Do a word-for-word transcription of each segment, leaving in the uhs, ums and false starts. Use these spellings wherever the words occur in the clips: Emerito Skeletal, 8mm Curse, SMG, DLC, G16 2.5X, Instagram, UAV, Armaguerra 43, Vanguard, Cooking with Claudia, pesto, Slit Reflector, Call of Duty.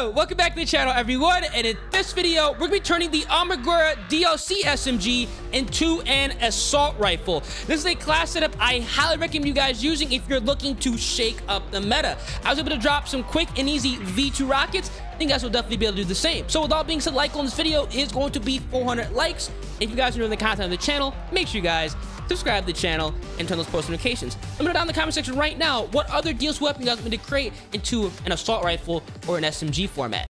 Yo, welcome back to the channel, everyone. And in this video, we're gonna be turning the Armaguerra D L C S M G into an assault rifle. This is a class setup I highly recommend you guys using if you're looking to shake up the meta. I was able to drop some quick and easy V two rockets. I think you guys will definitely be able to do the same. So with all being said, like on this video is going to be four hundred likes. If you guys are enjoying the content of the channel, make sure you guys subscribe to the channel and turn those post notifications. Let me know down in the comment section right now what other D L C weapon you guys want me to create into an assault rifle or an S M G format.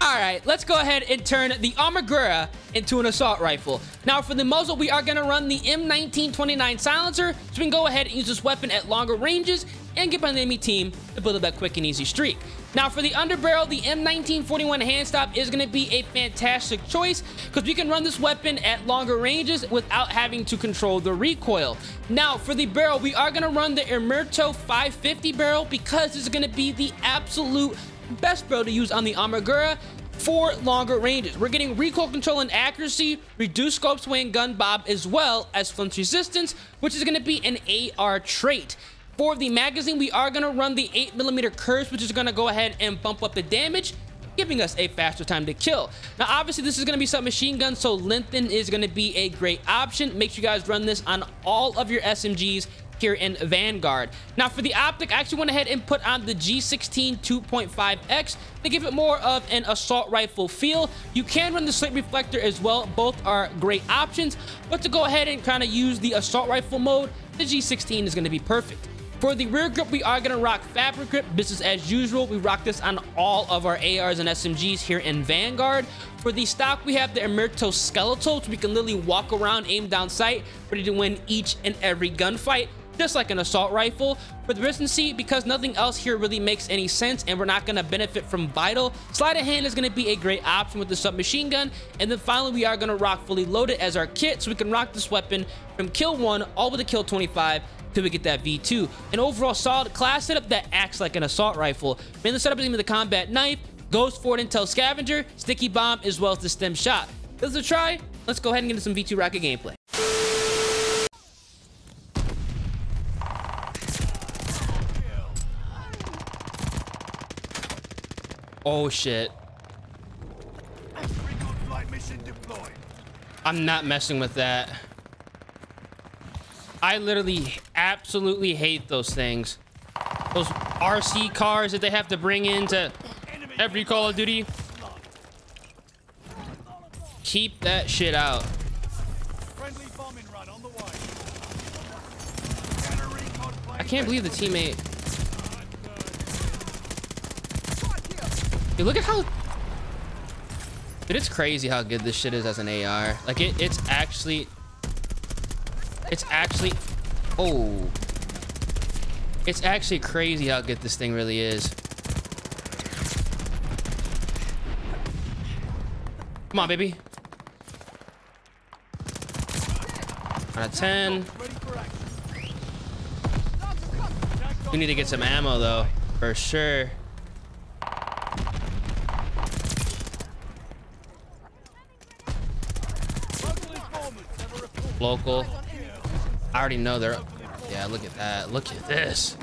All right, let's go ahead and turn the Armaguerra into an assault rifle. Now for the muzzle, we are gonna run the M nineteen twenty-nine silencer, so we can go ahead and use this weapon at longer ranges and get behind the enemy team to build up that quick and easy streak. Now for the underbarrel, the M nineteen forty-one hand stop is gonna be a fantastic choice because we can run this weapon at longer ranges without having to control the recoil. Now for the barrel, we are gonna run the Emerito five fifty barrel because this is gonna be the absolute best barrel to use on the Armaguerra for longer ranges. We're getting recoil control and accuracy, reduced scope sway and gun bob, as well as flinch resistance, which is gonna be an A R trait. For the magazine, we are gonna run the eight millimeter Curse, which is gonna go ahead and bump up the damage, giving us a faster time to kill. Now, obviously, this is gonna be submachine gun, so lengthen is gonna be a great option. Make sure you guys run this on all of your S M Gs here in Vanguard. Now, for the optic, I actually went ahead and put on the G sixteen two point five X to give it more of an assault rifle feel. You can run the Slit Reflector as well. Both are great options, but to go ahead and kind of use the assault rifle mode, the G sixteen is gonna be perfect. For the rear grip, we are gonna rock fabric grip, business as usual. We rock this on all of our A Rs and S M Gs here in Vanguard. For the stock, we have the Emerito Skeletal, so we can literally walk around, aim down sight, ready to win each and every gunfight, just like an assault rifle. For the resistancy, because nothing else here really makes any sense and we're not gonna benefit from vital, sleight of hand is gonna be a great option with the submachine gun. And then finally, we are gonna rock fully loaded as our kit, so we can rock this weapon from kill one all the way to kill twenty-five. Till we get that V two. An overall solid class setup that acts like an assault rifle. Man, the setup is even the combat knife, goes forward intel scavenger, sticky bomb, as well as the stem shot. Give this a try. Let's go ahead and get into some V two rocket gameplay. Oh shit. I'm not messing with that. I literally absolutely hate those things. Those R C cars that they have to bring into every Call of Duty. Keep that shit out. I can't believe the teammate. Dude, look at how... Dude, it's crazy how good this shit is as an A R. Like, it, it's actually... It's actually, oh, it's actually crazy how good this thing really is. Come on, baby. out of ten. We need to get some ammo though, for sure. Local. I already know they're... Yeah, look at that. Look at this.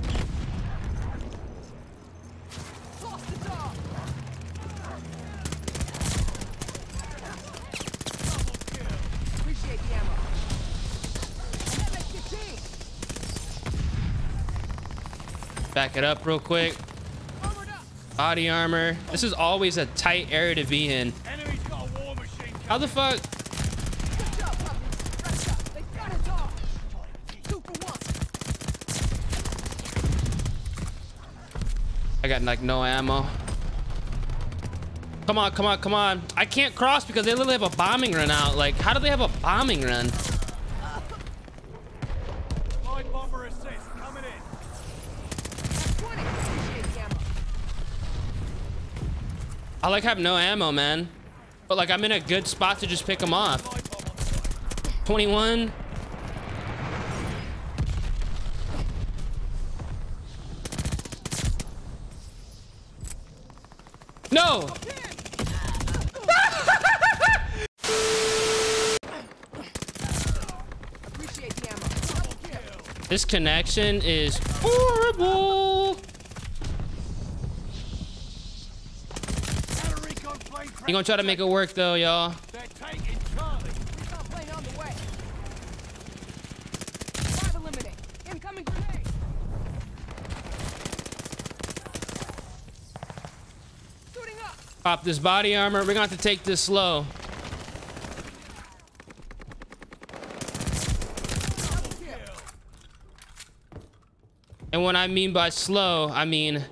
Back it up real quick. Body armor. This is always a tight area to be in. How the fuck... I got like no ammo. Come on, come on, come on. I can't cross because they literally have a bombing run out. Like, how do they have a bombing run? Bomber assist coming in. I like have no ammo, man. But like I'm in a good spot to just pick them off. twenty-one. No! This connection is horrible! He gonna try to make it work though, y'all. Pop this body armor. We're gonna have to take this slow. And when I mean by slow, I mean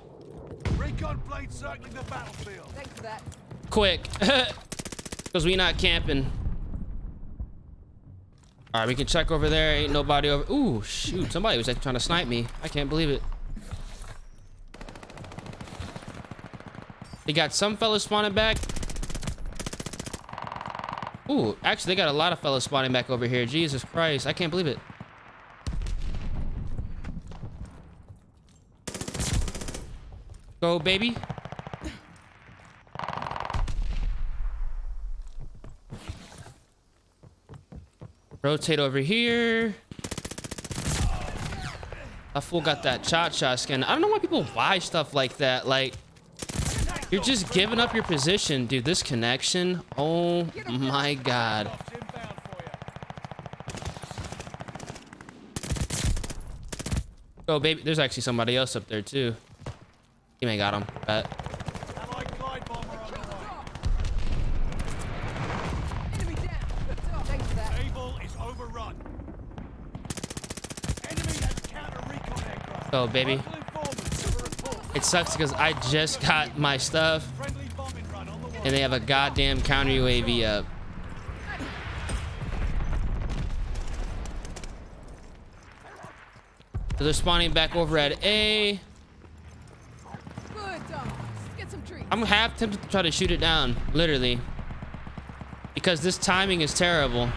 quick, because we not camping. All right, we can check over there. Ain't nobody over. Ooh, shoot! Somebody was like trying to snipe me. I can't believe it. They got some fellas spawning back. Ooh, actually, they got a lot of fellas spawning back over here. Jesus Christ, I can't believe it. Go, baby. Rotate over here. That fool got that cha-cha skin. I don't know why people buy stuff like that. Like, you're just giving up your position, dude. This connection. Oh my God. Go, baby. There's actually somebody else up there too. He may got him, but oh baby, it sucks because I just got my stuff and they have a goddamn counter U A V up. So they're spawning back over at A. I'm half tempted to try to shoot it down, literally, because this timing is terrible.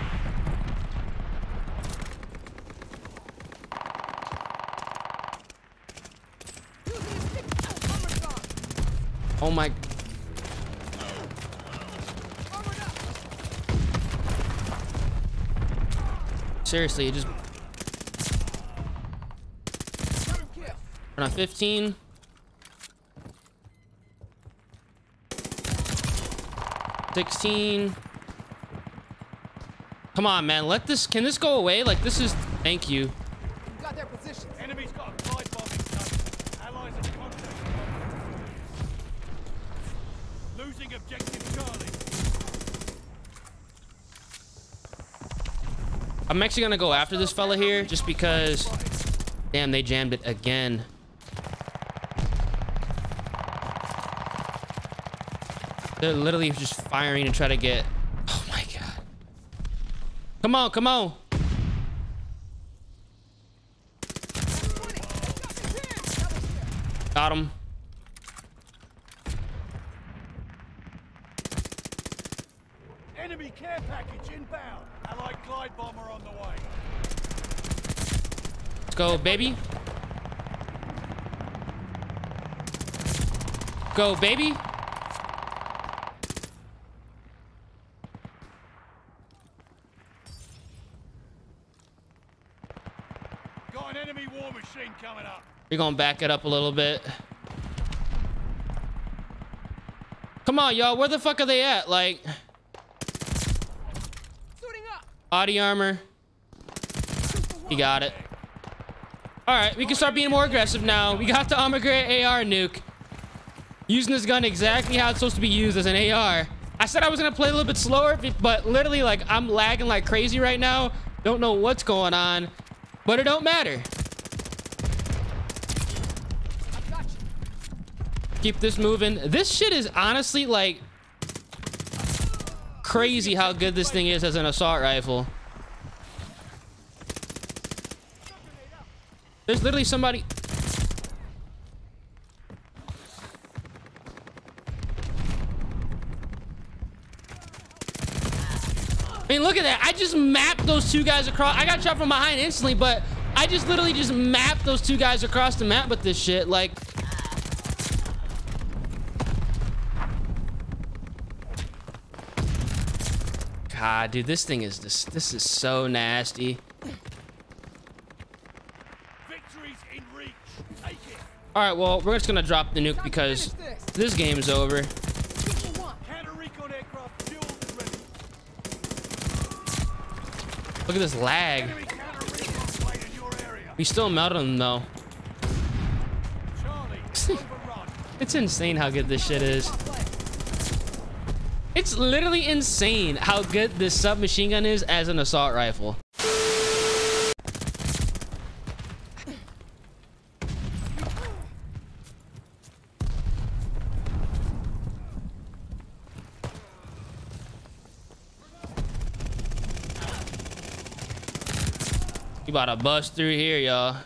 Oh my! Seriously, it just. We're on fifteen. sixteen. Come on, man. Let this. Can this go away? Like, this is. Thank you. Got their position. Enemy's got a fly bombing. Allies in contact. Losing objective Charlie. I'm actually gonna go after this fella here, just because. Damn, they jammed it again. They're literally just firing to try to get. Oh my God. Come on, come on. Got him. Enemy care package inbound. Allied glide bomber on the way. Let's go, baby. Go, baby. We're gonna back it up a little bit. Come on, y'all. Where the fuck are they at? Like, body armor. You got it. All right, we can start being more aggressive now. We got the Armaguerra A R nuke. Using this gun exactly how it's supposed to be used, as an A R. I said I was gonna play a little bit slower, but literally, like, I'm lagging like crazy right now. Don't know what's going on, but it don't matter. Keep this moving. This shit is honestly like crazy how good this thing is as an assault rifle. There's literally somebody. I mean, look at that. I just mapped those two guys across. I got shot from behind instantly, but I just literally just mapped those two guys across the map with this shit. Like, ah, dude, this thing is this. This is so nasty. Victory's in reach. Take it. All right, well, we're just gonna drop the nuke because this game's over. Counter recon Look at this lag. We still melted them though. It's insane how good this shit is. It's literally insane how good this submachine gun is as an assault rifle. You about to bust through here, y'all.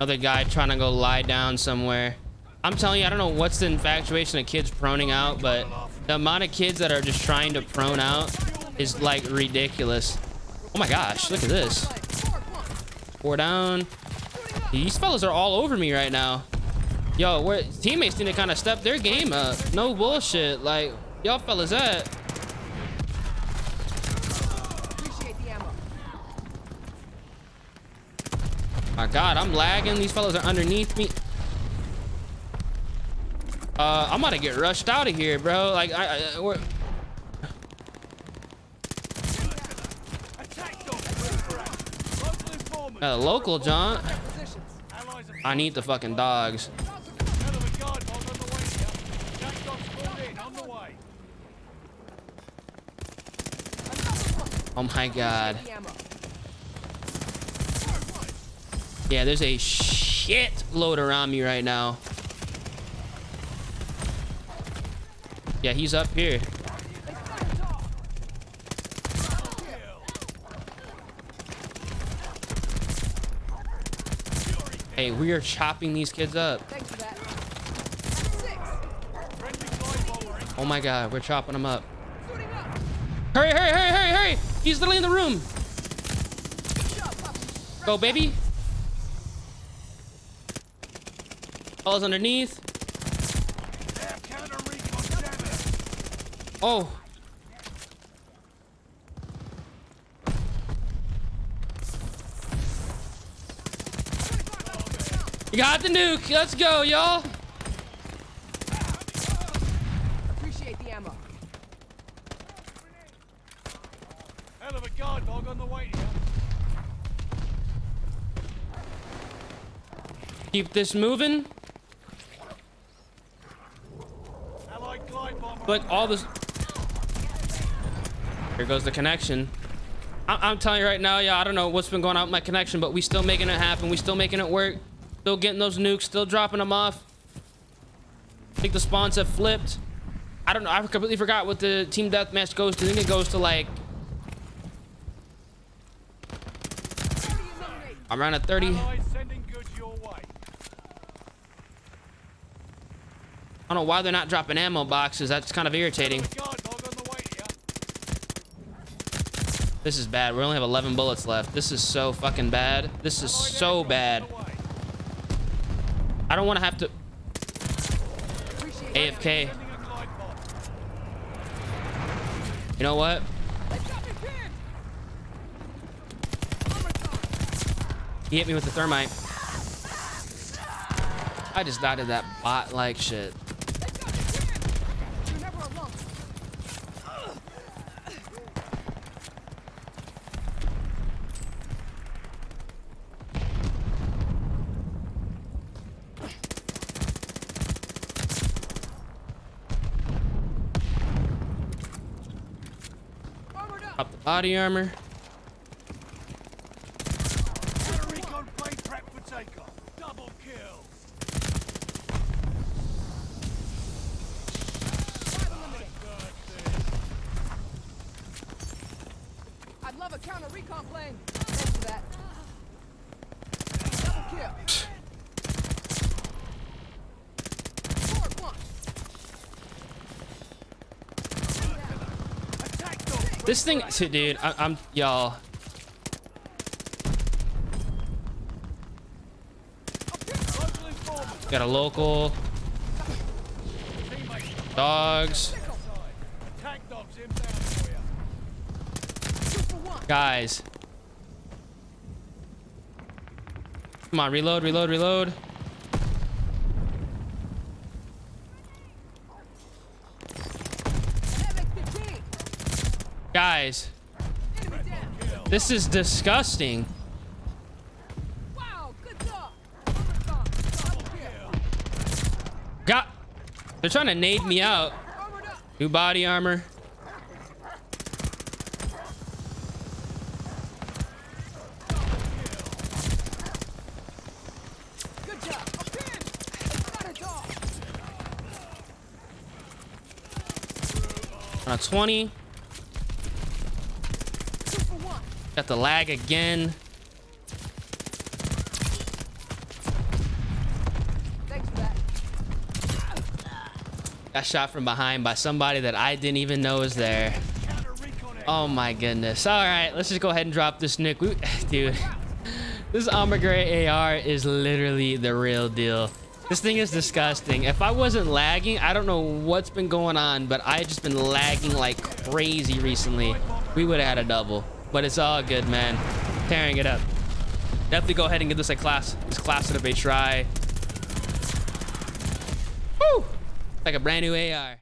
Another guy trying to go lie down somewhere. I'm telling you, I don't know what's the infatuation of kids proning out, but the amount of kids that are just trying to prone out is like ridiculous. Oh my gosh, look at this. Four down. These fellas are all over me right now. Yo, where teammates need to kind of step their game up. No bullshit. Like, y'all fellas at. My God, I'm lagging. These fellas are underneath me. Uh, I'm about to get rushed out of here, bro. Like, I, I we're... Uh, local, John. I need the fucking dogs. Oh my God. Yeah, there's a shit load around me right now. Yeah, he's up here. Hey, we are chopping these kids up. Oh my God, we're chopping them up. Hurry, hurry, hurry, hurry, hurry! He's literally in the room. Go, baby. Falls underneath. Oh. You got the nuke. Let's go, y'all. Appreciate the ammo. Hell of a guard dog on the way. Keep this moving. Like all this. Here goes the connection. I I'm telling you right now, yeah, I don't know what's been going on with my connection, but we still making it happen. We still making it work. Still getting those nukes. Still dropping them off. I think the spawns have flipped. I don't know. I completely forgot what the team deathmatch goes to. I think it goes to like. I'm around at thirty. I don't know why they're not dropping ammo boxes. That's kind of irritating. This is bad. We only have eleven bullets left. This is so fucking bad. This is so bad. I don't want to have to... A F K. You know what? He hit me with the thermite. I just died to that bot-like shit. Up the body armor. Double kill. I'd love a counter recon plane. Thanks for that. Double kill. This thing, dude, I, I'm, y'all. Got a local. Dogs. Guys. Come on, reload, reload, reload. Guys, this is disgusting. God, they're trying to nade me out. New body armor. On a twenty. Got the lag again. Got shot from behind by somebody that I didn't even know was there. Oh my goodness. All right, let's just go ahead and drop this nuke. We, dude, this Armaguerra A R is literally the real deal. This thing is disgusting. If I wasn't lagging, I don't know what's been going on, but I've just been lagging like crazy recently. We would have had a double, but it's all good, man. Tearing it up. Definitely go ahead and give this a class, this class it up a try. Woo! Like a brand new A R.